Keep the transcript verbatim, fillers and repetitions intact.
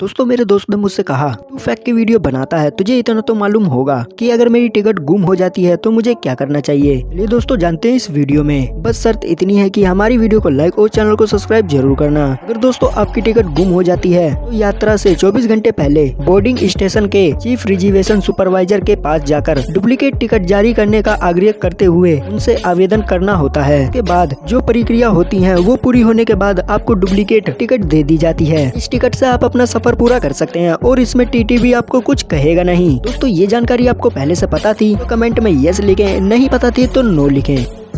दोस्तों मेरे दोस्त ने मुझसे कहा, तू फैक की वीडियो बनाता है, तुझे इतना तो मालूम होगा कि अगर मेरी टिकट गुम हो जाती है तो मुझे क्या करना चाहिए। चलिए दोस्तों जानते हैं इस वीडियो में, बस शर्त इतनी है कि हमारी वीडियो को लाइक और चैनल को सब्सक्राइब जरूर करना। अगर दोस्तों आपकी टिकट गुम हो जाती है तो यात्रा से चौबीस घंटे पहले बोर्डिंग स्टेशन के चीफ रिजर्वेशन सुपरवाइजर के पास जाकर डुप्लीकेट टिकट जारी करने का आग्रह करते हुए उनसे आवेदन करना होता है। इसके बाद जो प्रक्रिया होती है वो पूरी होने के बाद आपको डुप्लीकेट टिकट दे दी जाती है। इस टिकट से आप अपना पर पूरा कर सकते हैं और इसमें टीटी भी आपको कुछ कहेगा नहीं। दोस्तों ये जानकारी आपको पहले से पता थी तो कमेंट में यस लिखें, नहीं पता थी तो नो लिखें।